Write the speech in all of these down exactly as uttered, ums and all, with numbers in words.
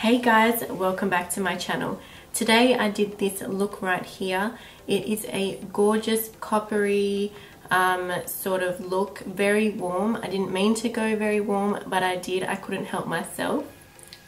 Hey guys, welcome back to my channel. Today I did this look right here. It is a gorgeous coppery um, sort of look, very warm. I didn't mean to go very warm, but I did. I couldn't help myself.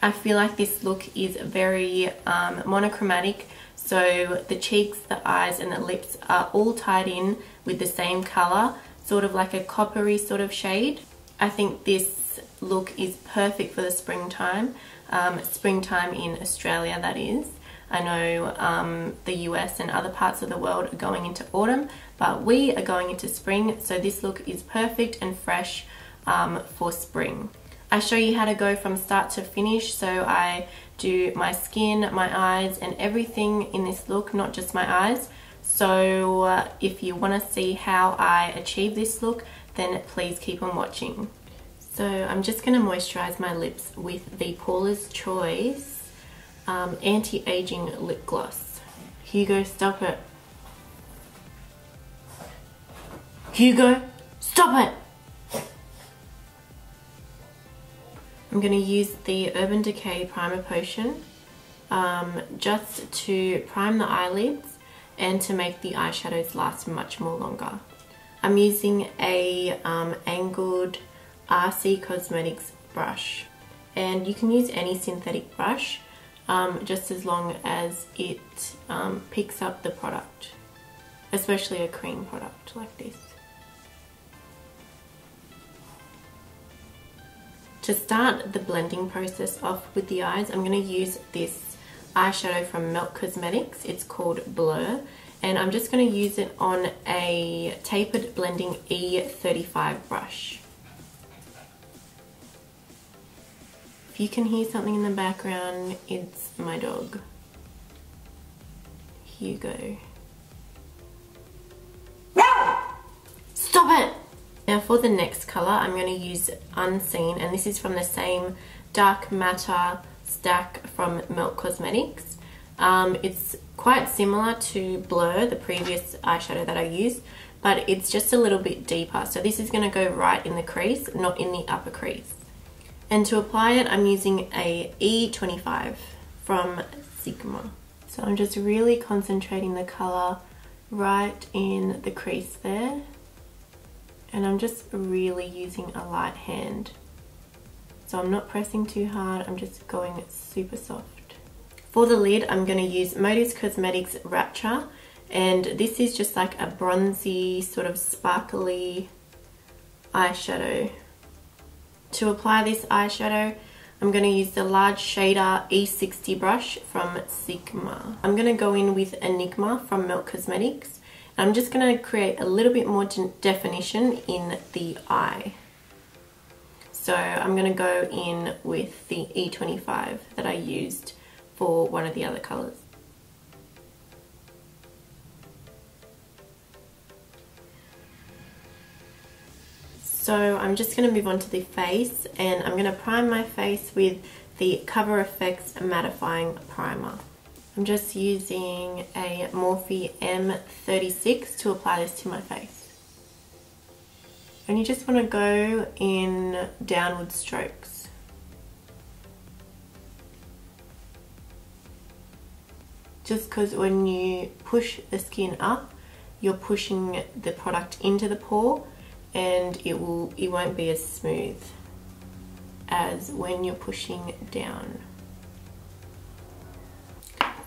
I feel like this look is very um, monochromatic, so the cheeks, the eyes and the lips are all tied in with the same colour, sort of like a coppery sort of shade. I think this look is perfect for the springtime. Um, springtime in Australia, that is. I know um, the U S and other parts of the world are going into autumn, but we are going into spring, so this look is perfect and fresh um, for spring. I show you how to go from start to finish, so I do my skin, my eyes and everything in this look, not just my eyes. So uh, if you want to see how I achieve this look, then please keep on watching. So I'm just going to moisturize my lips with the Paula's Choice um, Anti-Aging Lip Gloss. Hugo, stop it. Hugo, stop it! I'm going to use the Urban Decay Primer Potion um, just to prime the eyelids and to make the eyeshadows last much more longer. I'm using a um, angled R C Cosmetics brush, and you can use any synthetic brush um, just as long as it um, picks up the product, especially a cream product like this. To start the blending process off with the eyes, I'm going to use this eyeshadow from Melt Cosmetics. It's called Blur, and I'm just going to use it on a tapered blending E thirty-five brush. If you can hear something in the background, it's my dog, Hugo. Stop it! Now for the next colour, I'm going to use Unseen, and this is from the same Dark Matter stack from Melt Cosmetics. Um, it's quite similar to Blur, the previous eyeshadow that I used, but it's just a little bit deeper. So this is going to go right in the crease, not in the upper crease. And to apply it, I'm using a E twenty-five from Sigma. So I'm just really concentrating the colour right in the crease there. And I'm just really using a light hand. So I'm not pressing too hard, I'm just going super soft. For the lid, I'm going to use Motives Cosmetics Rapture. And this is just like a bronzy, sort of sparkly eyeshadow. To apply this eyeshadow, I'm going to use the large shader E sixty brush from Sigma. I'm going to go in with Enigma from Melt Cosmetics. I'm just going to create a little bit more definition in the eye. So I'm going to go in with the E twenty-five that I used for one of the other colours. So I'm just going to move on to the face, and I'm going to prime my face with the CoverFX Mattifying Primer. I'm just using a Morphe M thirty-six to apply this to my face. And you just want to go in downward strokes. Just because when you push the skin up, you're pushing the product into the pore, and it will it won't be as smooth as when you're pushing down.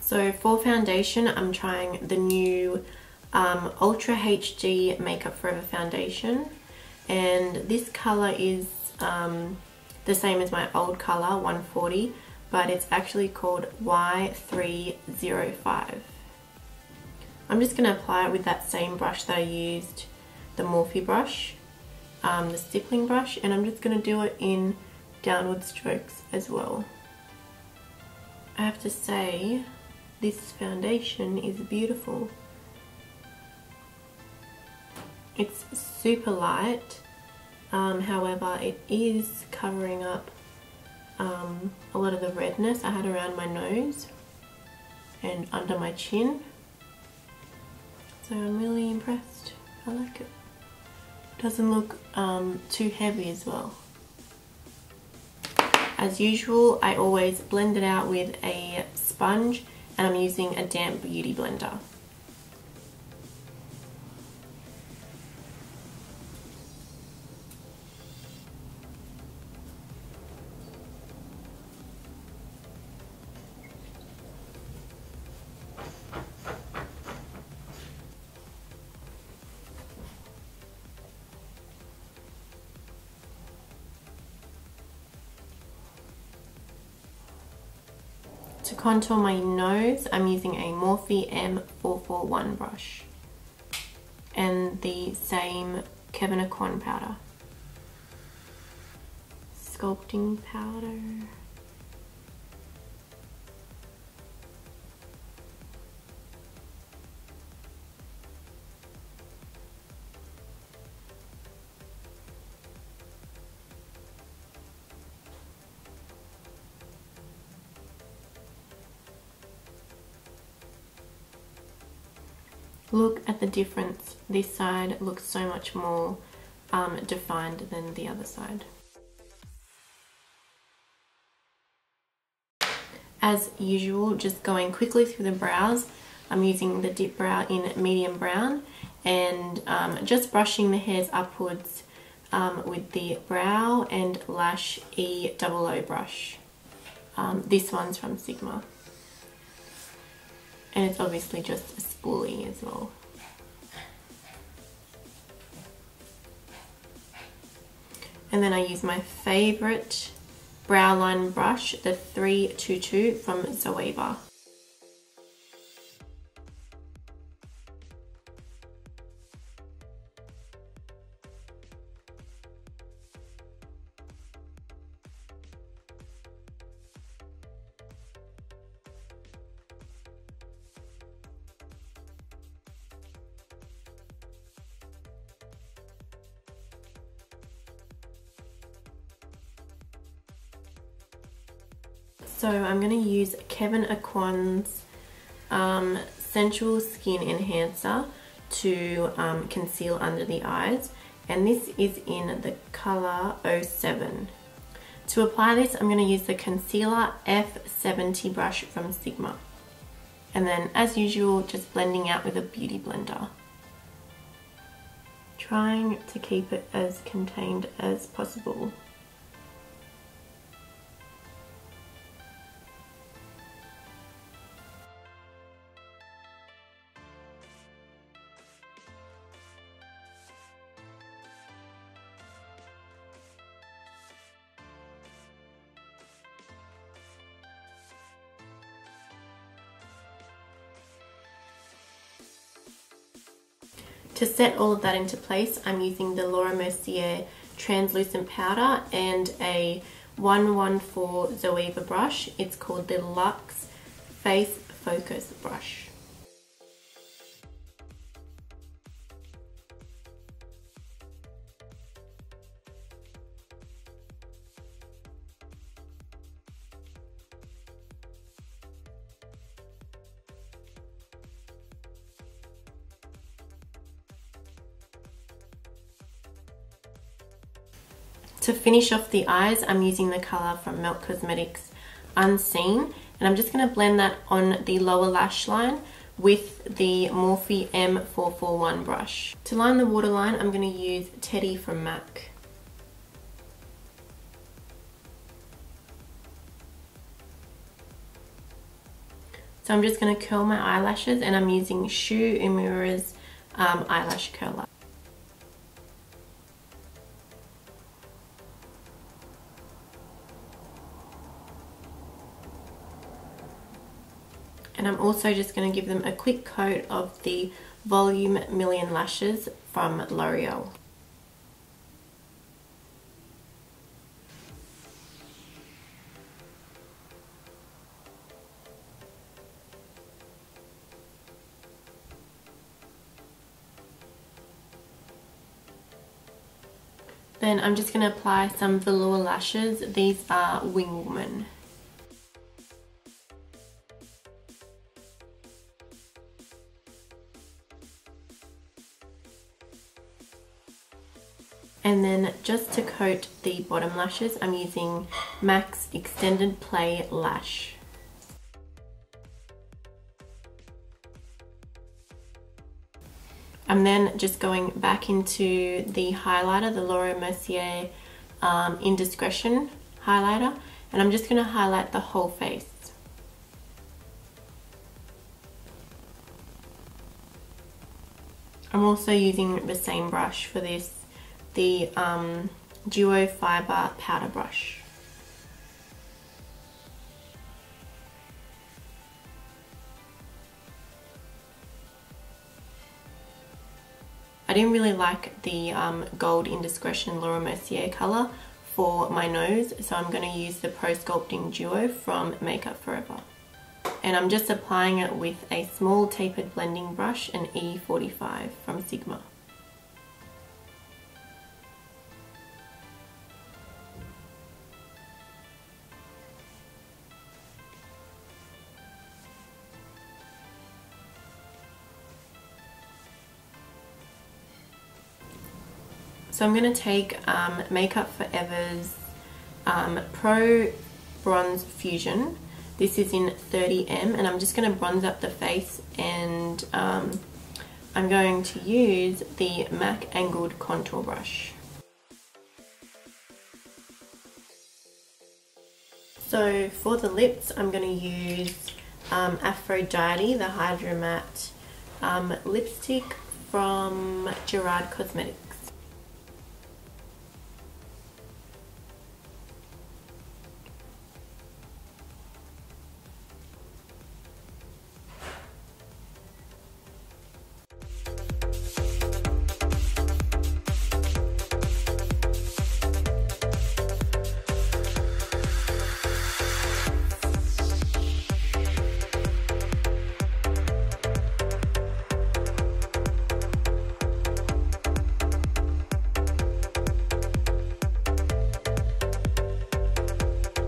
So for foundation, I'm trying the new um, Ultra H D Makeup Forever foundation, and this color is um, the same as my old color one forty, but it's actually called Y three oh five. I'm just going to apply it with that same brush that I used, the Morphe brush, um, the stippling brush, and I'm just going to do it in downward strokes as well. I have to say, this foundation is beautiful. It's super light, um, however it is covering up um, a lot of the redness I had around my nose and under my chin, so I'm really impressed. I like it. Doesn't look um, too heavy as well. I As usual, I always blend it out with a sponge, and I'm using a damp beauty blender. To contour my nose, I'm using a Morphe M four forty-one brush and the same Kevyn Aucoin powder. Sculpting powder. Look at the difference. This side looks so much more um, defined than the other side. As usual, just going quickly through the brows, I'm using the dip brow in medium brown and um, just brushing the hairs upwards um, with the brow and lash E double O brush. Um, this one's from Sigma. And it's obviously just a spoolie as well. And then I use my favourite brow line brush, the three two two from Zoeva. So I'm going to use Kevyn Aucoin's um, Sensual Skin Enhancer to um, conceal under the eyes, and this is in the colour oh seven. To apply this, I'm going to use the concealer F seventy brush from Sigma, and then as usual just blending out with a beauty blender. Trying to keep it as contained as possible. To set all of that into place, I'm using the Laura Mercier translucent powder and a one one four Zoeva brush. It's called the Luxe Face Focus brush. To finish off the eyes, I'm using the colour from Melt Cosmetics Unseen, and I'm just going to blend that on the lower lash line with the Morphe M four forty-one brush. To line the waterline, I'm going to use Teddy from MAC. So I'm just going to curl my eyelashes, and I'm using Shu Uemura's um, eyelash curler. And I'm also just going to give them a quick coat of the Volume Million Lashes from L'Oreal. Then I'm just going to apply some Velour Lashes. These are Wing Woman. And then just to coat the bottom lashes, I'm using MAC's Extended Play Lash. I'm then just going back into the highlighter, the Laura Mercier um, Indiscretion highlighter, and I'm just going to highlight the whole face. I'm also using the same brush for this, the um, Duo Fibre Powder Brush. I didn't really like the um, Gold Indiscretion Laura Mercier colour for my nose, so I'm going to use the Pro Sculpting Duo from Makeup Forever. And I'm just applying it with a small tapered blending brush, an E forty-five from Sigma. So I'm going to take um, Makeup Forever's um, Pro Bronze Fusion. This is in thirty M, and I'm just going to bronze up the face, and um, I'm going to use the MAC Angled Contour Brush. So for the lips, I'm going to use um, Aphrodite, the Hydro Matte um, lipstick from Gerard Cosmetics.